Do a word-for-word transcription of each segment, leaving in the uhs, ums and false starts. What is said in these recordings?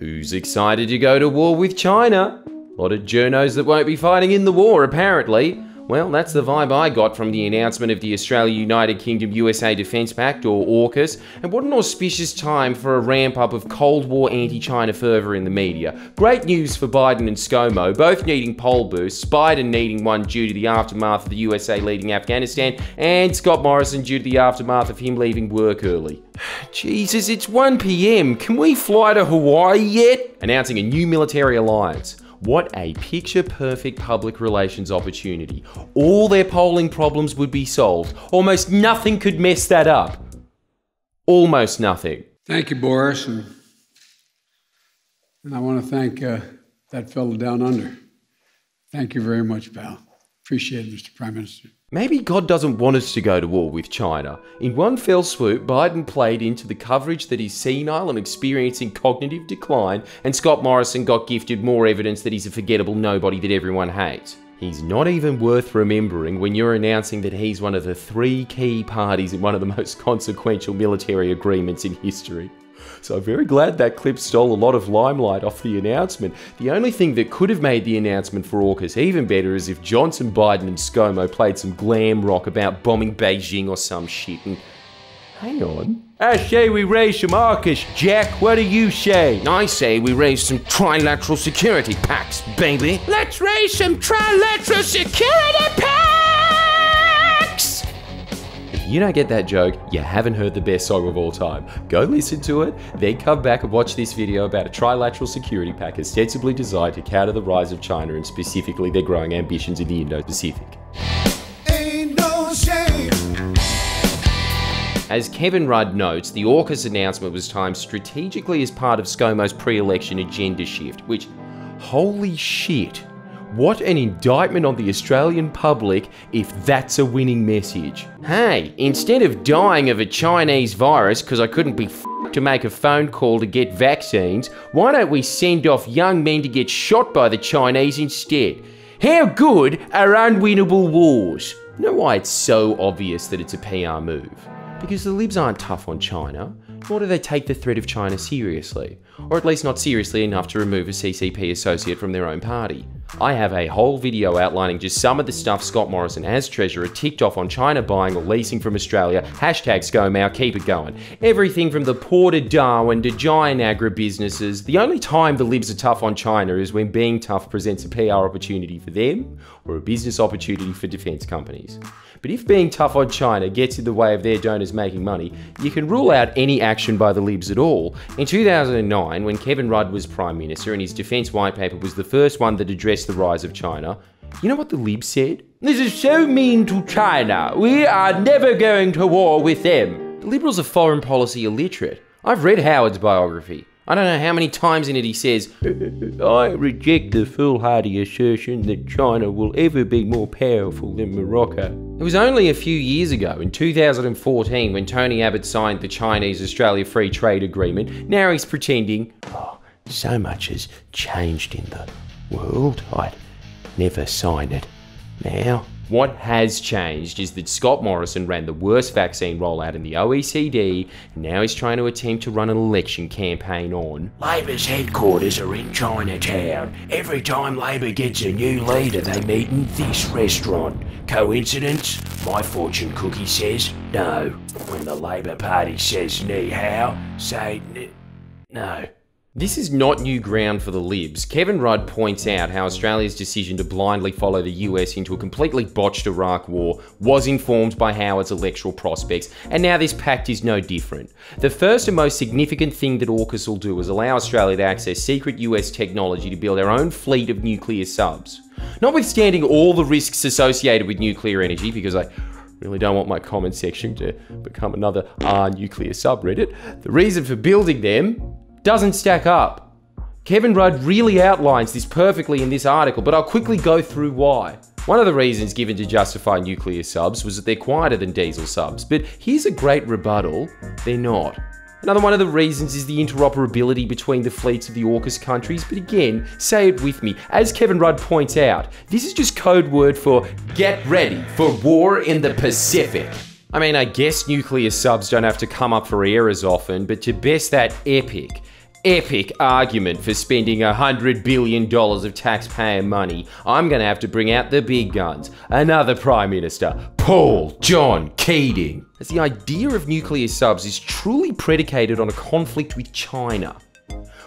Who's excited to go to war with China? A lot of journos that won't be fighting in the war, apparently. Well, that's the vibe I got from the announcement of the Australia-United Kingdom-U S A Defence Pact, or AUKUS, and what an auspicious time for a ramp-up of Cold War anti-China fervour in the media. Great news for Biden and ScoMo, both needing poll boosts, Biden needing one due to the aftermath of the U S A leading Afghanistan, and Scott Morrison due to the aftermath of him leaving work early. Jesus, it's one p m, can we fly to Hawaii yet? Announcing a new military alliance. What a picture-perfect public relations opportunity. All their polling problems would be solved. Almost nothing could mess that up. Almost nothing. Thank you, Boris. And, and I want to thank uh, that fellow down under. Thank you very much, pal. Appreciate it, Mister Prime Minister. Maybe God doesn't want us to go to war with China. In one fell swoop, Biden played into the coverage that he's senile and experiencing cognitive decline, and Scott Morrison got gifted more evidence that he's a forgettable nobody that everyone hates. He's not even worth remembering when you're announcing that he's one of the three key parties in one of the most consequential military agreements in history. So I'm very glad that clip stole a lot of limelight off the announcement. The only thing that could have made the announcement for AUKUS even better is if Johnson, Biden and ScoMo played some glam rock about bombing Beijing or some shit and... Hang on. I say we raise some AUKUS, Jack. What do you say? I say we raise some trilateral security pacts, baby. Let's raise some trilateral security pacts! You don't get that joke, you haven't heard the best song of all time. Go listen to it, then come back and watch this video about a trilateral security pact ostensibly designed to counter the rise of China and specifically their growing ambitions in the Indo-Pacific. Ain't no shame. As Kevin Rudd notes, the AUKUS announcement was timed strategically as part of ScoMo's pre-election agenda shift, which, holy shit, what an indictment on the Australian public if that's a winning message. Hey, instead of dying of a Chinese virus because I couldn't be f***ed to make a phone call to get vaccines, why don't we send off young men to get shot by the Chinese instead? How good are unwinnable wars? You know why it's so obvious that it's a P R move? Because the Libs aren't tough on China, nor do they take the threat of China seriously, or at least not seriously enough to remove a C C P associate from their own party. I have a whole video outlining just some of the stuff Scott Morrison as Treasurer ticked off on China buying or leasing from Australia, hashtag ScoMao, keep it going. Everything from the Port of Darwin to giant agribusinesses. The only time the Libs are tough on China is when being tough presents a P R opportunity for them or a business opportunity for defence companies. But if being tough on China gets in the way of their donors making money, you can rule out any action by the Libs at all. In two thousand nine, when Kevin Rudd was Prime Minister and his defence white paper was the first one that addressed the rise of China, you know what the Libs said? This is so mean to China. We are never going to war with them. The Liberals are foreign policy illiterate. I've read Howard's biography. I don't know how many times in it he says, I reject the foolhardy assertion that China will ever be more powerful than Morocco. It was only a few years ago, in two thousand fourteen, when Tony Abbott signed the Chinese-Australia Free Trade Agreement. Now he's pretending, oh, so much has changed in the world, I'd never sign it now. What has changed is that Scott Morrison ran the worst vaccine rollout in the O E C D, and now he's trying to attempt to run an election campaign on. Labor's headquarters are in Chinatown. Every time Labor gets a new leader, they meet in this restaurant. Coincidence? My fortune cookie says no. When the Labor Party says ni hao, say no. This is not new ground for the Libs. Kevin Rudd points out how Australia's decision to blindly follow the U S into a completely botched Iraq war was informed by Howard's electoral prospects, and now this pact is no different. The first and most significant thing that AUKUS will do is allow Australia to access secret U S technology to build our own fleet of nuclear subs. Notwithstanding all the risks associated with nuclear energy, because I really don't want my comment section to become another R nuclear subreddit, the reason for building them doesn't stack up. Kevin Rudd really outlines this perfectly in this article, but I'll quickly go through why. One of the reasons given to justify nuclear subs was that they're quieter than diesel subs, but here's a great rebuttal, they're not. Another one of the reasons is the interoperability between the fleets of the AUKUS countries, but again, say it with me, as Kevin Rudd points out, this is just code word for get ready for war in the Pacific. I mean, I guess nuclear subs don't have to come up for air as often, but to best that epic, epic argument for spending a hundred billion dollars of taxpayer money, I'm gonna have to bring out the big guns. Another Prime Minister, Paul John Keating. As the idea of nuclear subs is truly predicated on a conflict with China.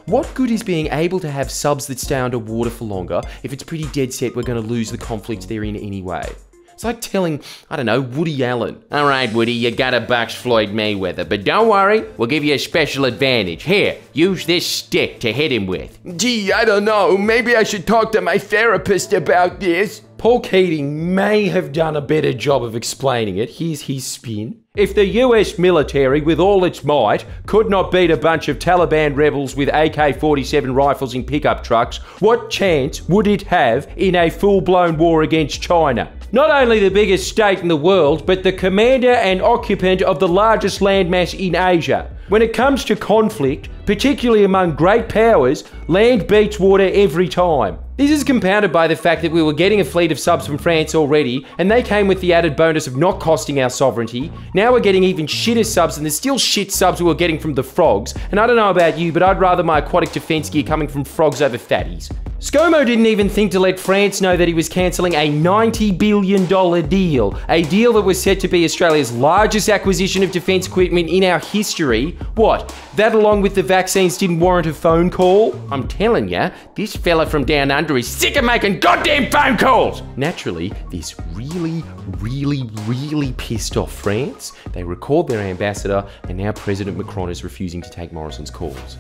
What good is being able to have subs that stay underwater for longer if it's pretty dead set we're gonna lose the conflict they're in anyway? It's like telling, I don't know, Woody Allen, all right, Woody, you gotta box Floyd Mayweather, but don't worry, we'll give you a special advantage. Here, use this stick to hit him with. Gee, I don't know, maybe I should talk to my therapist about this. Paul Keating may have done a better job of explaining it. Here's his spin. If the U S military, with all its might, could not beat a bunch of Taliban rebels with A K forty-seven rifles in pickup trucks, what chance would it have in a full-blown war against China? Not only the biggest state in the world, but the commander and occupant of the largest landmass in Asia. When it comes to conflict, particularly among great powers, land beats water every time. This is compounded by the fact that we were getting a fleet of subs from France already, and they came with the added bonus of not costing our sovereignty. Now we're getting even shitter subs, and there's still shit subs we were getting from the frogs. And I don't know about you, but I'd rather my aquatic defense gear coming from frogs over fatties. ScoMo didn't even think to let France know that he was cancelling a ninety billion dollar deal, a deal that was set to be Australia's largest acquisition of defense equipment in our history. What? That along with the vaccines didn't warrant a phone call? I'm telling ya, this fella from down under is sick of making goddamn phone calls! Naturally, this really, really, really pissed off France. They recalled their ambassador, and now President Macron is refusing to take Morrison's calls.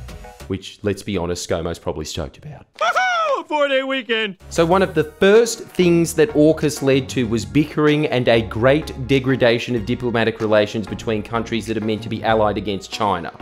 Which, let's be honest, ScoMo's probably stoked about. Woohoo! Four-day weekend! So one of the first things that AUKUS led to was bickering and a great degradation of diplomatic relations between countries that are meant to be allied against China.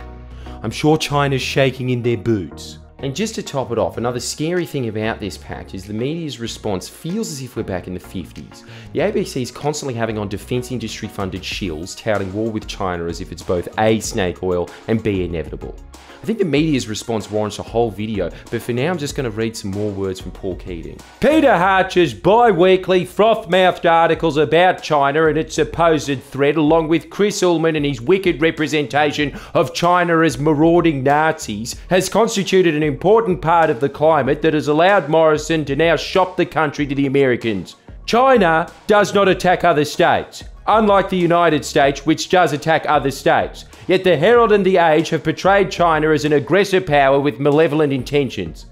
I'm sure China's shaking in their boots. And just to top it off, another scary thing about this pact is the media's response feels as if we're back in the fifties. The A B C is constantly having on defence industry funded shills touting war with China as if it's both A, snake oil, and B, inevitable. I think the media's response warrants a whole video, but for now I'm just going to read some more words from Paul Keating. Peter Harcher's bi-weekly froth-mouthed articles about China and its supposed threat, along with Chris Ullman and his wicked representation of China as marauding Nazis, has constituted an important part of the climate that has allowed Morrison to now shop the country to the Americans. China does not attack other states, unlike the United States, which does attack other states. Yet the Herald and the Age have portrayed China as an aggressive power with malevolent intentions.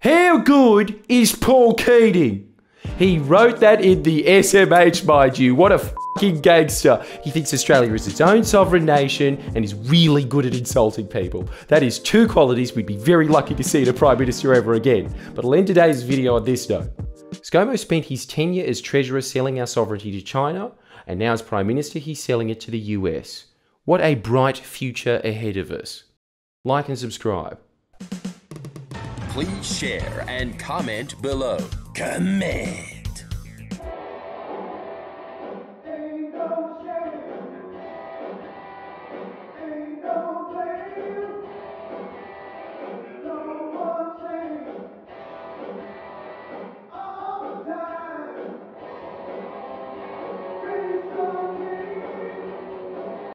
How good is Paul Keating? He wrote that in the S M H, mind you. What a fucking gangster. He thinks Australia is its own sovereign nation and is really good at insulting people. That is two qualities we'd be very lucky to see in a Prime Minister ever again. But I'll end today's video on this note. ScoMo spent his tenure as Treasurer selling our sovereignty to China, and now as Prime Minister he's selling it to the U S. What a bright future ahead of us. Like and subscribe. Please share and comment below. Comment.